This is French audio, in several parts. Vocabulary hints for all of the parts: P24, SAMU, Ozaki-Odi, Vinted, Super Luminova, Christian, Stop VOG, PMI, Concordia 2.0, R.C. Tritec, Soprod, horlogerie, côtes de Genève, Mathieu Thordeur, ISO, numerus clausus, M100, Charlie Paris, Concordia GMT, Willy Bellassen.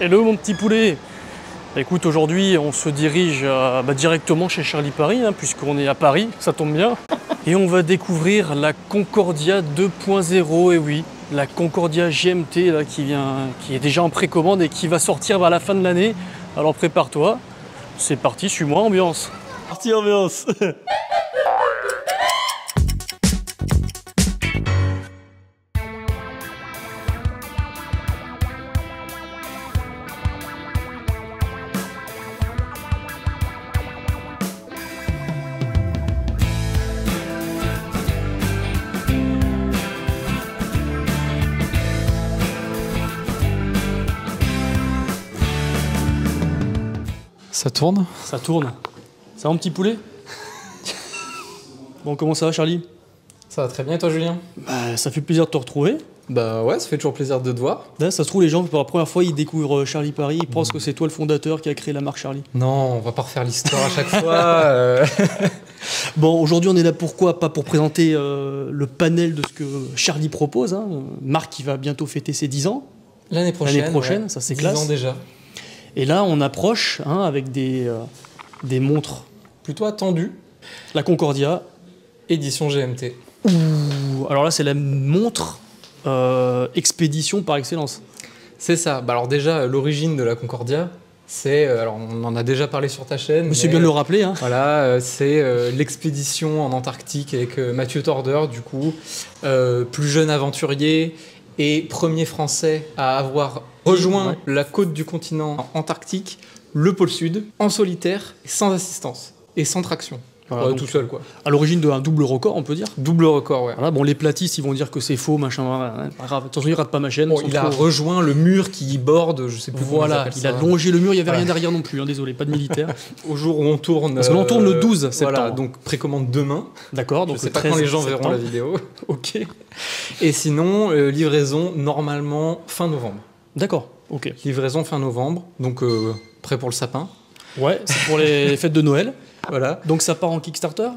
Hello mon petit poulet. Écoute, aujourd'hui on se dirige directement chez Charlie Paris, hein, puisqu'on est à Paris, ça tombe bien. Et on va découvrir la Concordia 2.0, et oui, la Concordia GMT là, qui est déjà en précommande et qui va sortir vers la fin de l'année. Alors prépare-toi, c'est parti, suis-moi ambiance. Parti ambiance. Ça tourne ? Ça tourne. Ça va mon petit poulet ? Bon, comment ça va Charlie ? Ça va très bien et toi Julien ? Bah, ça fait plaisir de te retrouver. Bah ouais, ça fait toujours plaisir de te voir. Là, ça se trouve les gens, pour la première fois, ils découvrent Charlie Paris, ils pensent que c'est toi le fondateur qui a créé la marque Charlie. Non, on va pas refaire l'histoire à chaque fois. Bon, aujourd'hui on est là pourquoi ? Pas pour présenter le panel de ce que Charlie propose, hein. Marque qui va bientôt fêter ses 10 ans. L'année prochaine. L'année prochaine, ouais. Ça c'est classe. 10 ans déjà. Et là, on approche hein, avec des montres plutôt attendues. La Concordia. Édition GMT. Ouh, alors là, c'est la montre expédition par excellence. C'est ça. Bah, alors déjà, l'origine de la Concordia, c'est... alors, on en a déjà parlé sur ta chaîne. C'est bien de le rappeler. Hein. Voilà, c'est l'expédition en Antarctique avec Mathieu Thordeur, du coup, plus jeune aventurier et premier Français à avoir... rejoint ouais. La côte du continent antarctique, le pôle sud, en solitaire, sans assistance et sans traction. Voilà, tout seul, quoi. À l'origine d'un double record, on peut dire. Double record, ouais. Voilà, bon, les platistes, ils vont dire que c'est faux, machin. Pas grave. Attention, il rate pas ma chaîne. Bon, il a rejoint le mur qui borde, je sais plus. Voilà, il a longé le mur, il n'y avait rien derrière non plus. Hein, désolé, pas de militaire. Au jour où on tourne. Parce que l'on tourne le 12 septembre. Voilà, donc précommande demain. D'accord, donc je sais pas quand les gens verront la vidéo. Ok. Et sinon, livraison normalement fin novembre. D'accord, ok. Livraison fin novembre, donc prêt pour le sapin. Ouais, c'est pour les fêtes de Noël. Voilà. Donc ça part en Kickstarter ?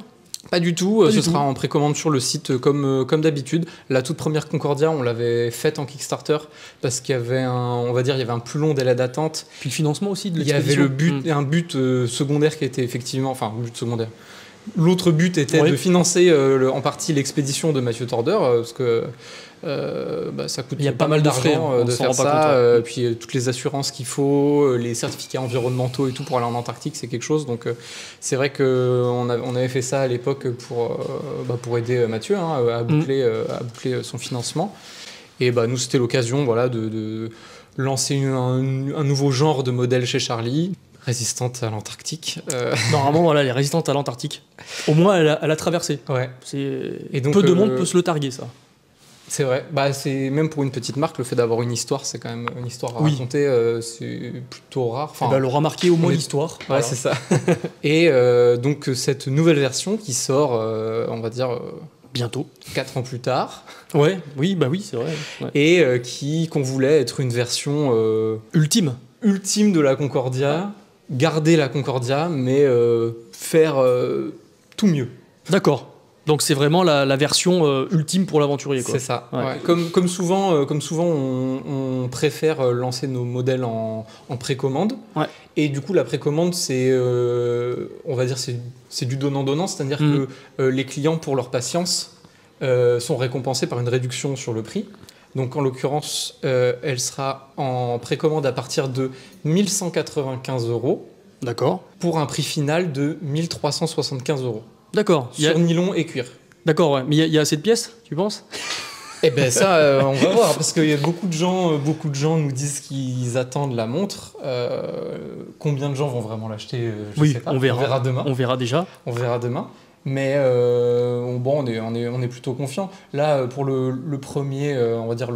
Pas du tout, pas ce du sera tout. En précommande sur le site comme d'habitude. La toute première Concordia, on l'avait faite en Kickstarter parce qu'il y avait un plus long délai d'attente. Puis le financement aussi de l'expédition. Il y avait le but, un but secondaire qui était effectivement... Enfin, un but secondaire. L'autre but était de financer en partie l'expédition de Mathieu Thordeur, parce que ça coûte pas mal d'argent de faire ça. Puis toutes les assurances qu'il faut, les certificats environnementaux et tout pour aller en Antarctique, c'est quelque chose. Donc c'est vrai qu'on avait fait ça à l'époque pour aider Mathieu hein, à boucler son financement. Et bah, nous, c'était l'occasion voilà, de lancer un nouveau genre de modèle chez Charlie. Résistante à l'Antarctique. Normalement, voilà, elle est résistante à l'Antarctique. Au moins, elle a traversé. Ouais. Et donc, peu de monde peut se le targuer, ça. C'est vrai. Bah, même pour une petite marque, le fait d'avoir une histoire, c'est quand même une histoire à raconter. C'est plutôt rare. Enfin, elle aura marqué au moins l'histoire. Ouais, c'est ça. Et donc, cette nouvelle version qui sort, on va dire... bientôt. 4 ans plus tard. Ouais. Oui, bah oui, c'est vrai. Ouais. Et qu'on voulait être une version... Ultime de la Concordia. Ouais. Garder la Concordia, mais faire tout mieux. D'accord. Donc c'est vraiment la version ultime pour l'aventurier. C'est ça. Ouais. Ouais. Comme souvent on préfère lancer nos modèles en précommande. Ouais. Et du coup, la précommande, c'est, on va dire, c'est du donnant-donnant. C'est-à-dire que les clients, pour leur patience, sont récompensés par une réduction sur le prix. Donc en l'occurrence, elle sera en précommande à partir de 1195 €. D'accord. Pour un prix final de 1375 €. D'accord. Sur nylon et cuir. D'accord, ouais. Mais il y a assez de pièces, tu penses ? Eh bien ça, on va voir, parce qu'il y a beaucoup de gens nous disent qu'ils attendent la montre. Combien de gens vont vraiment l'acheter ? Oui, sais pas. On verra. On verra demain. On verra déjà. On verra demain. Mais bon, on est plutôt confiant. Là, pour le premier, on va dire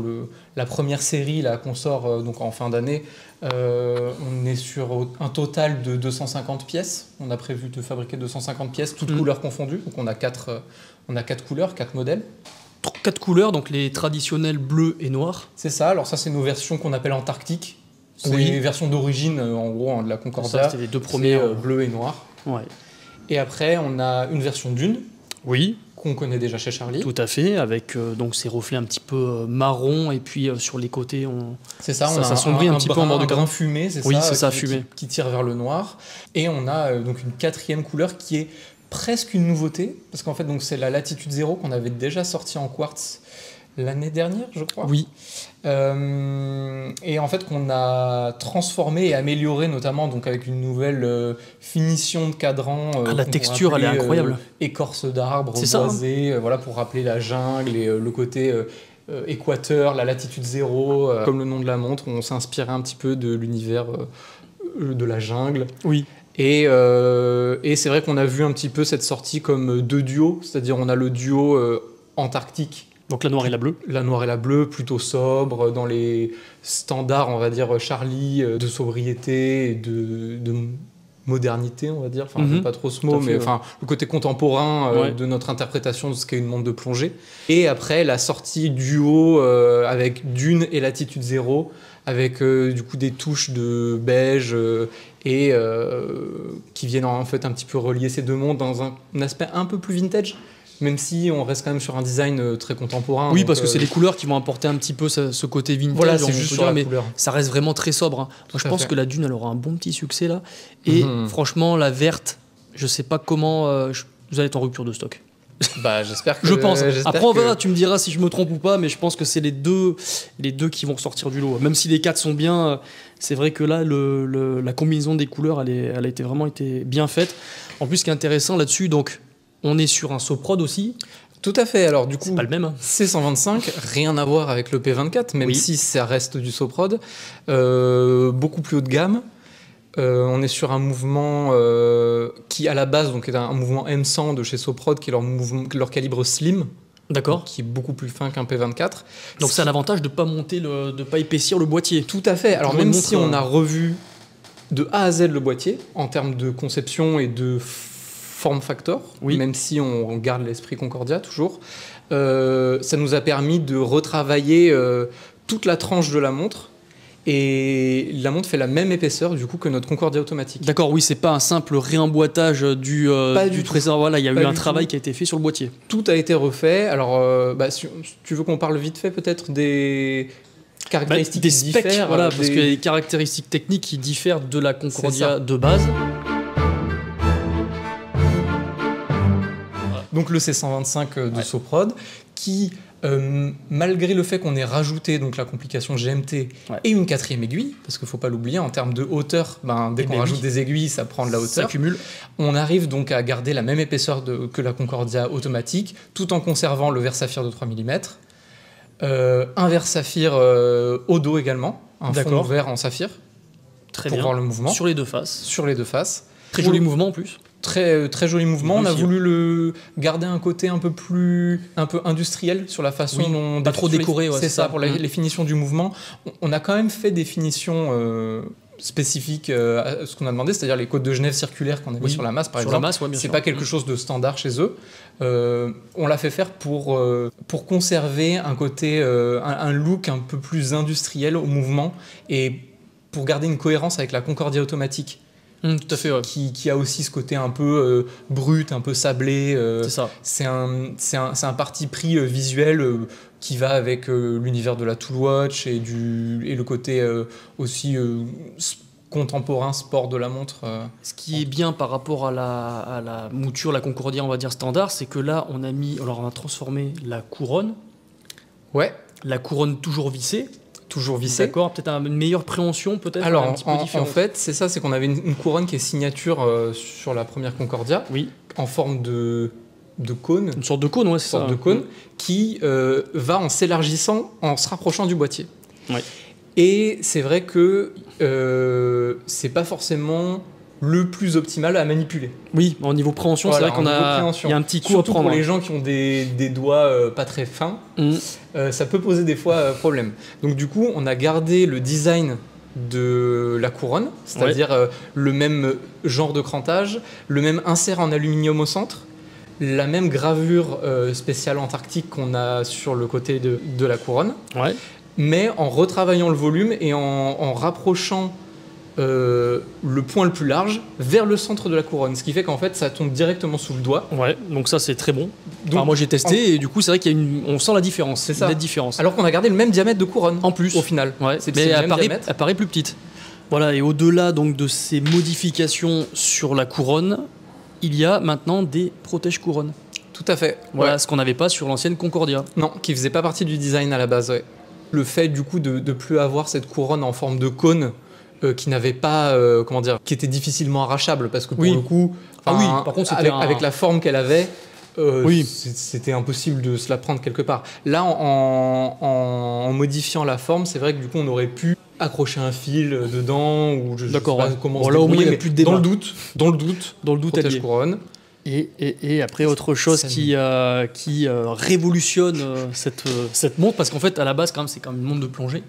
la première série qu'on sort donc en fin d'année, on est sur un total de 250 pièces. On a prévu de fabriquer 250 pièces, toutes couleurs confondues. Donc on a quatre couleurs, 4 modèles. 4 couleurs, donc les traditionnels bleu et noir. C'est ça. Alors ça, c'est nos versions qu'on appelle antarctiques. C'est les versions d'origine, en gros, de la Concordia. C'était les deux premiers bleu et noir. Ouais. Et après, on a une version d'une qu'on connaît déjà chez Charlie. Tout à fait, avec donc ces reflets un petit peu marron, et puis sur les côtés, on... C'est ça, on a un petit peu en bord de grain fumé, c'est ça. Oui, c'est ça, fumé. Qui tire vers le noir. Et on a donc une quatrième couleur qui est presque une nouveauté, parce qu'en fait, donc c'est la latitude 0 qu'on avait déjà sortie en quartz l'année dernière, je crois. Oui. Et en fait, qu'on a transformé et amélioré, notamment donc avec une nouvelle finition de cadran. La texture, elle est incroyable. Écorce d'arbre, boisée, voilà, pour rappeler la jungle et le côté équateur, la latitude 0. Comme le nom de la montre, on s'inspirait un petit peu de l'univers de la jungle. Oui. Et c'est vrai qu'on a vu un petit peu cette sortie comme deux duos, c'est-à-dire on a le duo antarctique. Donc la noire et la bleue. La noire et la bleue, plutôt sobre, dans les standards, on va dire, Charlie, de sobriété, de modernité, on va dire. Enfin, pas trop ce mot, mais enfin, le côté contemporain de notre interprétation de ce qu'est une montre de plongée. Et après, la sortie duo avec Dune et Latitude 0, avec du coup des touches de beige et qui viennent en fait un petit peu relier ces deux montres dans un aspect un peu plus vintage. Même si on reste quand même sur un design très contemporain. Oui, parce que c'est les couleurs qui vont apporter un petit peu ce côté vintage. Voilà, c'est juste sur la couleur. Ça reste vraiment très sobre. Hein. Moi, je pense que la Dune, elle aura un bon petit succès là. Et franchement, la verte, je sais pas comment. Vous allez être en rupture de stock. Bah, j'espère que. Je pense. Après, on verra, tu me diras si je me trompe ou pas, mais je pense que c'est les deux qui vont sortir du lot. Même si les quatre sont bien, c'est vrai que là, la combinaison des couleurs, elle a été vraiment bien faite. En plus, ce qui est intéressant là-dessus, donc. On est sur un Soprod aussi. Tout à fait. Alors du coup, c'est pas le même. C125, rien à voir avec le P24, même si ça reste du Soprod. Beaucoup plus haut de gamme. On est sur un mouvement qui, à la base, donc, est un mouvement M100 de chez Soprod, qui est leur calibre slim. D'accord. Qui est beaucoup plus fin qu'un P24. Donc c'est un avantage de ne pas monter, de pas épaissir le boîtier. Tout à fait. Alors même si on a revu de A à Z le boîtier, en termes de conception et de form factor, même si on garde l'esprit Concordia toujours, ça nous a permis de retravailler toute la tranche de la montre, et la montre fait la même épaisseur du coup que notre Concordia automatique. D'accord, oui, c'est pas un simple réemboîtage du trésor, voilà, il y a eu un travail qui a été fait sur le boîtier. Tout a été refait. Alors si tu veux qu'on parle vite fait peut-être des caractéristiques diffèrent, voilà, parce que les caractéristiques techniques qui diffèrent de la Concordia de base. Donc le C125 de Soprod, qui, malgré le fait qu'on ait rajouté donc, la complication GMT et une quatrième aiguille, parce qu'il ne faut pas l'oublier, en termes de hauteur, dès qu'on rajoute des aiguilles, ça prend de la hauteur, ça cumule. On arrive donc à garder la même épaisseur que la Concordia automatique, tout en conservant le verre saphir de 3 mm, un verre saphir au dos également, un fond vert en saphir, pour voir le mouvement. Sur les deux faces. Sur les deux faces. Très joli mouvement en plus. Très, très joli mouvement. On a voulu le garder un côté un peu industriel sur la façon dont... Pas trop décoré, c'est ça, pour les finitions du mouvement. On a quand même fait des finitions spécifiques à ce qu'on a demandé, c'est-à-dire les côtes de Genève circulaires qu'on a mis sur la masse, par exemple. C'est pas quelque chose de standard chez eux. On l'a fait faire pour conserver un côté, un look un peu plus industriel au mouvement et pour garder une cohérence avec la Concordia automatique. Tout à fait, qui a aussi ce côté un peu brut, un peu sablé. C'est ça. C'est un parti pris visuel qui va avec l'univers de la Tool Watch et le côté aussi contemporain sport de la montre. Ce qui est bien par rapport à la mouture, la Concordia, on va dire standard, c'est que là on a mis, alors on a transformé la couronne. Ouais. La couronne toujours vissée. D'accord, peut-être une meilleure préhension, peut-être. Alors, un petit peu différente. En fait, c'est ça, c'est qu'on avait une couronne qui est signature sur la première Concordia, en forme de cône. Une sorte de cône, ouais, c'est ça. Une sorte de cône qui va en s'élargissant, en se rapprochant du boîtier. Ouais. Et c'est vrai que c'est pas forcément le plus optimal à manipuler. Oui, au niveau préhension, voilà, c'est vrai qu'on a... Il y a un petit coup surtout à prendre. Pour les gens qui ont des doigts pas très fins, ça peut poser des fois problème. Donc du coup, on a gardé le design de la couronne, c'est-à-dire le même genre de crantage, le même insert en aluminium au centre, la même gravure spéciale antarctique qu'on a sur le côté de la couronne, mais en retravaillant le volume et en rapprochant le point le plus large vers le centre de la couronne, ce qui fait qu'en fait ça tombe directement sous le doigt. Ouais, donc ça c'est très bon. Donc, enfin, moi j'ai testé et du coup c'est vrai qu'on sent la différence, c'est ça, la différence. Alors qu'on a gardé le même diamètre de couronne en plus au final. Ouais, c'est mais elle paraît plus petite. Voilà, et au-delà donc de ces modifications sur la couronne, il y a maintenant des protège-couronnes. Tout à fait. Voilà, ouais, ce qu'on n'avait pas sur l'ancienne Concordia. Non, qui faisait pas partie du design à la base. Ouais. Le fait du coup de ne plus avoir cette couronne en forme de cône. Qui n'avait pas, comment dire, qui était difficilement arrachable parce que pour oui, le coup, ah oui, par contre, avec la forme qu'elle avait, oui, c'était impossible de se la prendre quelque part. Là, en modifiant la forme, c'est vrai que du coup, on aurait pu accrocher un fil dedans ou je sais pas comment. Bon, là, au moins, il n'y a plus de débat. Dans le doute, protège couronne. Et après, autre chose qui révolutionne cette montre, parce qu'en fait, à la base, quand même, c'est quand même une montre de plongée.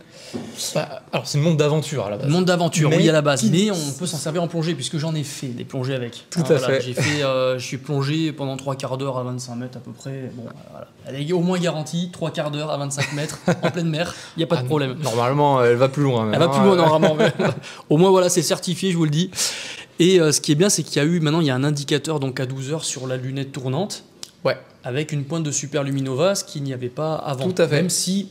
Bah, alors, c'est une montre d'aventure, à la base. Une montre d'aventure, oui, à la base. Mais on peut s'en servir en plongée, puisque j'en ai fait des plongées avec. Tout à fait. J'ai fait, je suis plongé pendant 3/4 d'heure à 25 mètres, à peu près. Bon, voilà. Elle est au moins garantie, 3/4 d'heure à 25 mètres, en pleine mer, il n'y a pas de problème. Normalement, elle va plus loin. Même, elle va plus loin, normalement. Mais, au moins, voilà, c'est certifié, je vous le dis. Et ce qui est bien, c'est qu'il y a eu maintenant, il y a un indicateur donc à 12 heures sur la lunette tournante, ouais, avec une pointe de Super Luminova, ce qu'il n'y avait pas avant. Tout à fait. Même si,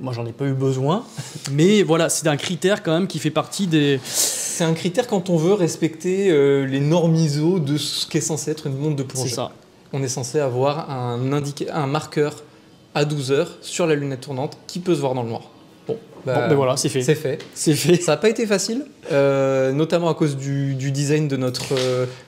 moi j'en ai pas eu besoin, mais voilà, c'est un critère quand même qui fait partie des... C'est un critère quand on veut respecter les normes ISO de ce qu'est censé être une montre de plongée. C'est ça. On est censé avoir un marqueur à 12 heures sur la lunette tournante qui peut se voir dans le noir. Bon, ben voilà, c'est fait. C'est fait. Ça n'a pas été facile, notamment à cause du design de notre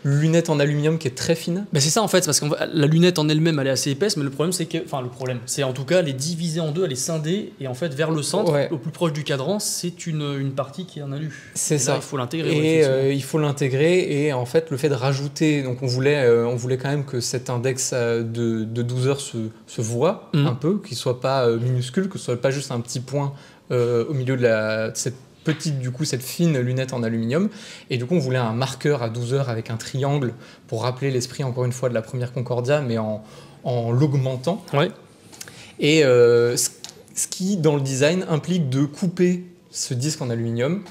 lunette en aluminium qui est très fine. Ben c'est ça en fait, parce que la lunette en elle-même, elle est assez épaisse, mais le problème, c'est que, enfin le problème, c'est en tout cas, elle est divisée en deux, elle est scindée, et en fait, vers le centre, ouais, au plus proche du cadran, c'est une partie qui est en alu. C'est ça. Là, il faut l'intégrer. Et il faut l'intégrer, et en fait, le fait de rajouter, donc on voulait quand même que cet index de 12 heures se voit un peu, qu'il ne soit pas minuscule, que ce ne soit pas juste un petit point. Au milieu de cette petite, du coup, cette fine lunette en aluminium. Et du coup, on voulait un marqueur à 12 heures avec un triangle pour rappeler l'esprit, encore une fois, de la première Concordia, mais en l'augmentant. Ouais. Et ce qui, dans le design, implique de couper ce disque en aluminium.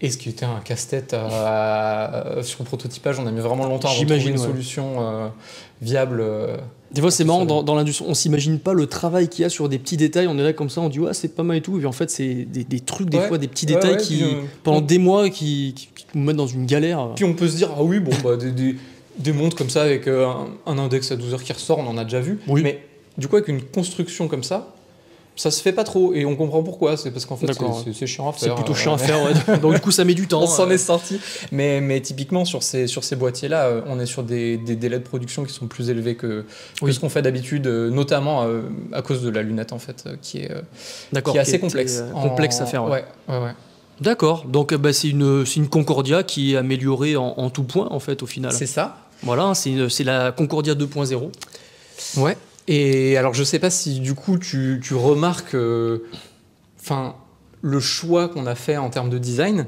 Et ce qui était un casse-tête sur le prototypage, on a mis vraiment longtemps à trouver une solution viable. Des fois, c'est marrant, dans l'industrie, on s'imagine pas le travail qu'il y a sur des petits détails. On est là comme ça, on dit ouais, c'est pas mal et tout. Et puis en fait, c'est des trucs, des fois, des petits détails qui, pendant des mois, qui nous mettent dans une galère. Puis on peut se dire ah oui, bon, bah, des montres comme ça avec un index à 12 heures qui ressort, on en a déjà vu. Oui. Mais du coup, avec une construction comme ça, ça se fait pas trop et on comprend pourquoi. C'est parce qu'en fait c'est chiant à faire. C'est plutôt chiant à faire, ouais. Donc du coup ça met du temps. On s'en est sorti. Mais typiquement sur ces boîtiers-là, on est sur des délais de production qui sont plus élevés que ce qu'on fait d'habitude, notamment à cause de la lunette en fait, qui est assez complexe. Complexe à faire. Ouais. D'accord. Donc bah, c'est une Concordia qui est améliorée en tout point en fait au final. C'est ça. Voilà, c'est la Concordia 2.0. Ouais. Et alors, je sais pas si, du coup, tu remarques le choix qu'on a fait en termes de design.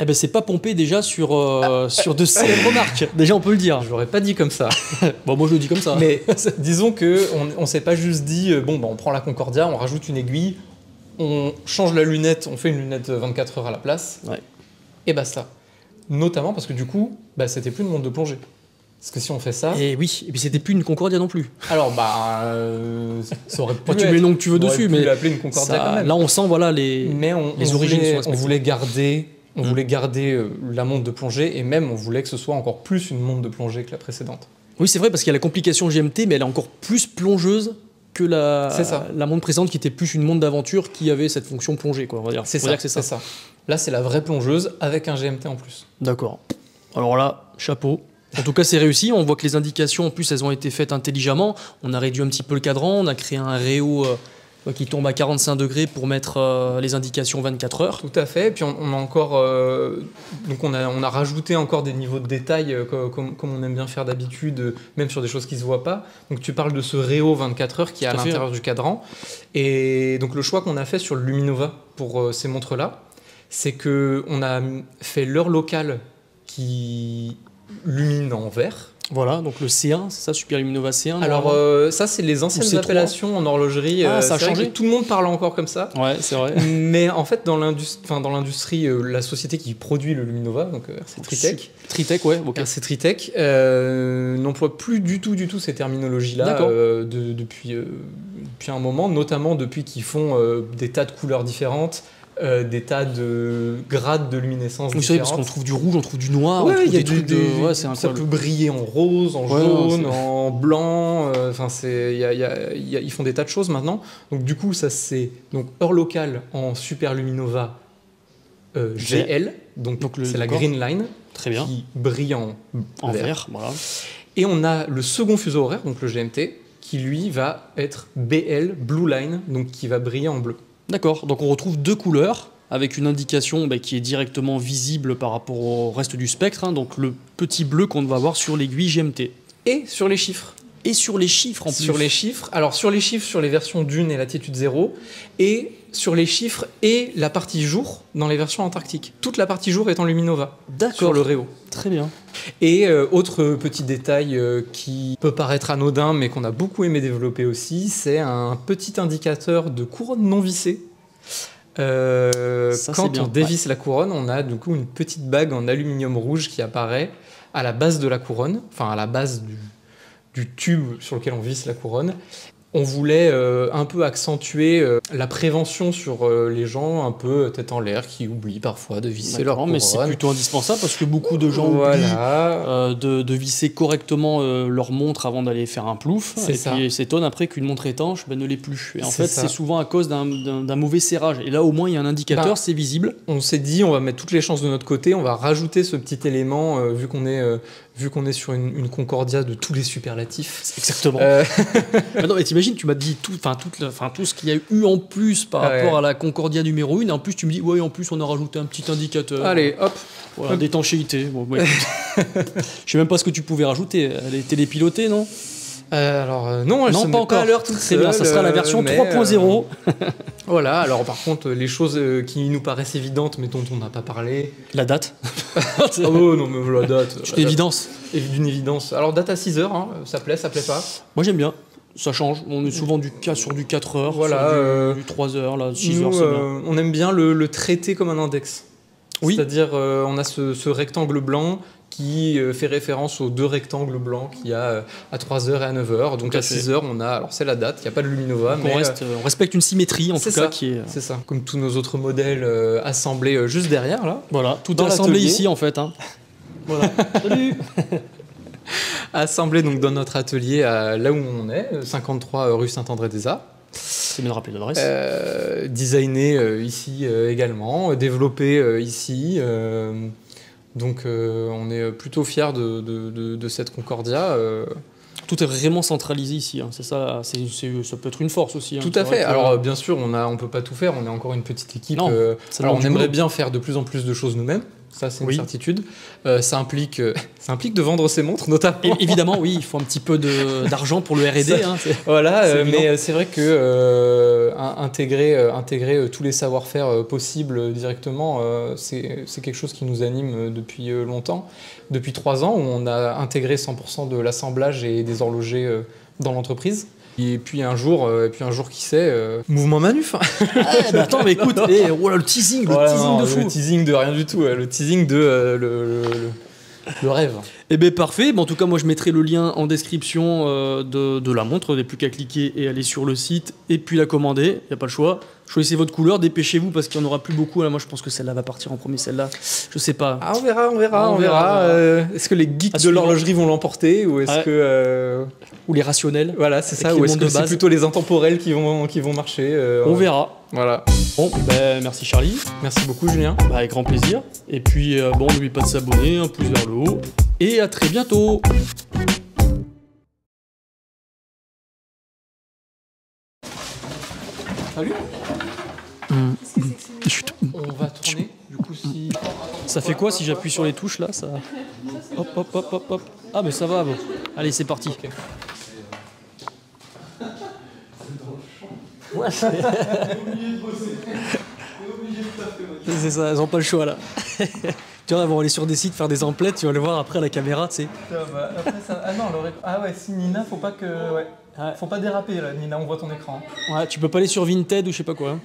Eh ben, c'est pas pompé déjà sur de célèbres marques. Déjà, on peut le dire. Je l'aurais pas dit comme ça. Bon, moi, je le dis comme ça. Mais disons qu'on s'est pas juste dit, bon, ben, on prend la Concordia, on rajoute une aiguille, on change la lunette, on fait une lunette 24 heures à la place. Ouais. Et basta. Notamment parce que, du coup, bah, c'était plus une montre de plongée. Parce que si on fait ça... Et oui, et puis c'était plus une Concordia non plus. Alors, bah... ça aurait pu... Tu mets le nom que tu veux dessus, mais... l'appeler une Concordia quand même. Là, on sent, voilà, les origines. On voulait garder, la montre de plongée, et même, on voulait que ce soit encore plus une montre de plongée que la précédente. Oui, c'est vrai, parce qu'il y a la complication GMT, mais elle est encore plus plongeuse que la montre précédente, qui était plus une montre d'aventure, qui avait cette fonction plongée, quoi, on va dire. C'est ça, c'est ça. Là, c'est la vraie plongeuse, avec un GMT en plus. D'accord. Alors là, chapeau. En tout cas, c'est réussi. On voit que les indications, en plus, elles ont été faites intelligemment. On a réduit un petit peu le cadran. On a créé un réo qui tombe à 45 degrés pour mettre les indications 24 heures. Tout à fait. Et puis, on a encore... donc, on a rajouté encore des niveaux de détail, comme on aime bien faire d'habitude, même sur des choses qui ne se voient pas. Donc, tu parles de ce réo 24 heures qui est à l'intérieur du cadran. Et donc, le choix qu'on a fait sur le Luminova pour ces montres-là, c'est qu'on a fait l'heure locale qui... lumine en vert, Voilà, donc le C1, c'est ça, Super Luminova C1. Alors ça, c'est les anciennes appellations en horlogerie. Ah, ça a changé. Tout le monde parle encore comme ça. Ouais, c'est vrai. Mais en fait, dans l'industrie, la société qui produit le Luminova, donc R.C. Tritec. Tritec, ouais. Okay. R.C. Tritec n'emploie plus du tout ces terminologies-là depuis un moment, notamment depuis qu'ils font des tas de couleurs différentes. Des tas de grades de luminescence différentes. Vous savez, parce qu'on trouve du rouge, on trouve du noir, ouais, on trouve des trucs de... Ouais, ça peut briller en rose, en jaune, en blanc, enfin ils font des tas de choses maintenant. Donc du coup, ça c'est hors local en Super Luminova GL, donc c'est la Green Line, très bien, qui brille en vert. Voilà. Et on a le second fuseau horaire, donc le GMT, qui lui va être BL, Blue Line, donc qui va briller en bleu. D'accord, donc on retrouve deux couleurs avec une indication qui est directement visible par rapport au reste du spectre, hein, donc le petit bleu qu'on va voir sur l'aiguille GMT. Et sur les chiffres. Et sur les chiffres en plus. Sur les chiffres, alors sur les chiffres, sur les versions Dune et Latitude 0, et sur les chiffres et la partie jour dans les versions antarctiques. Toute la partie jour est en Luminova. D'accord. Sur le Réo. Très bien. Et autre petit détail qui peut paraître anodin, mais qu'on a beaucoup aimé développer aussi, c'est un petit indicateur de couronne non vissée. Ça, quand on dévisse la couronne, on a du coup une petite bague en aluminium rouge qui apparaît à la base de la couronne, enfin à la base du tube sur lequel on visse la couronne. On voulait un peu accentuer la prévention sur les gens un peu tête en l'air qui oublient parfois de visser leur couronne. Mais c'est plutôt indispensable parce que beaucoup de gens oublient de visser correctement leur montre avant d'aller faire un plouf. Et puis ils s'étonnent après qu'une montre étanche ne l'est plus. Et en fait, c'est souvent à cause d'un mauvais serrage. Et là, au moins, il y a un indicateur, c'est visible. On s'est dit, on va mettre toutes les chances de notre côté, on va rajouter ce petit élément vu qu'on est... vu qu'on est sur une Concordia de tous les superlatifs. Exactement. Non, mais t'imagines, tu m'as dit tout ce qu'il y a eu en plus par rapport à la Concordia numéro 1. En plus, tu me dis, ouais, en plus, on a rajouté un petit indicateur. Allez, hop. Voilà, d'étanchéité. Bon, ouais. Je sais même pas ce que tu pouvais rajouter. Elle est télépilotée, non? Alors non, elle ne se met pas encore à l'heure toute seule. Bien, ça sera la version 3.0. Voilà, alors par contre, les choses qui nous paraissent évidentes, mais dont on n'a pas parlé... La date. Oh non, mais la date... C'est une évidence. D'une évidence. Alors date à 6 heures, hein. Ça plaît pas. Moi j'aime bien. Ça change, on est souvent sur du 4 heures, voilà, du 3 heures, là, 6 heures, c'est bien. On aime bien le traiter comme un index. Oui. C'est-à-dire, on a ce rectangle blanc qui fait référence aux deux rectangles blancs qu'il y a à 3h et à 9h. Donc à 6h, on a... Alors c'est la date, il n'y a pas de Luminova, mais... on respecte une symétrie, en tout cas, qui est... C'est ça, comme tous nos autres modèles assemblés juste derrière, là. Voilà, tout assemblé ici, en fait. Hein. Voilà, salut. Assemblé donc dans notre atelier, là où on est, 53 rue Saint-André-des-Arts. C'est bien de rappeler l'adresse. Designé ici également, développé ici... Donc on est plutôt fiers de cette Concordia. Tout est vraiment centralisé ici, hein. C'est ça, ça peut être une force aussi. Hein, tout à fait. Alors bien sûr, on peut pas tout faire, on est encore une petite équipe. Non, alors on aimerait bien faire de plus en plus de choses nous-mêmes, ça c'est une certitude. Ça implique de vendre ses montres, notamment. Évidemment, oui, il faut un petit peu d'argent pour le R&D. Hein, voilà, mais c'est vrai que intégrer tous les savoir-faire possibles directement, c'est quelque chose qui nous anime depuis longtemps. Depuis 3 ans, on a intégré 100% de l'assemblage et des horlogers dans l'entreprise. Et puis un jour qui sait, mouvement manuf. Attends, mais écoute, le teasing, de fou. Le teasing de rien du tout, le teasing de le rêve. Eh bien parfait, en tout cas moi je mettrai le lien en description de la montre, il n'y a plus qu'à cliquer et aller sur le site et puis la commander, il n'y a pas le choix. Choisissez votre couleur, dépêchez-vous parce qu'il n'y en aura plus beaucoup. Alors moi je pense que celle-là va partir en premier, celle-là, je sais pas. Ah on verra. Est-ce que les geeks de l'horlogerie vont l'emporter ou est-ce que... Ou les rationnels. Voilà c'est ça, ou est-ce que c'est plutôt les intemporels qui vont marcher on verra. Voilà. Bon, merci Charlie. Merci beaucoup Julien. Avec grand plaisir. Et puis n'oublie pas de s'abonner, un pouce vers le haut. Et à très bientôt. Salut. On va tourner. Du coup, si... Ça fait quoi si j'appuie sur les touches là, ça... Hop, hop, hop, hop, hop. Ah mais ça va. Bon. Allez, c'est parti. Okay. Ouais, c'est obligé de bosser. C'est ça, elles n'ont pas le choix là. Tu vois, ils vont aller sur des sites faire des emplettes, tu vas le voir après à la caméra, tu sais. Après, ça... Ah non, le... ah ouais, si Nina, faut pas que... Ouais. Faut pas déraper là, Nina, on voit ton écran. Ouais, tu peux pas aller sur Vinted ou je sais pas quoi. Hein.